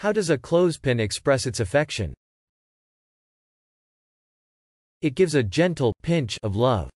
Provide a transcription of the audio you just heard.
How does a clothespin express its affection? It gives a gentle pinch of love.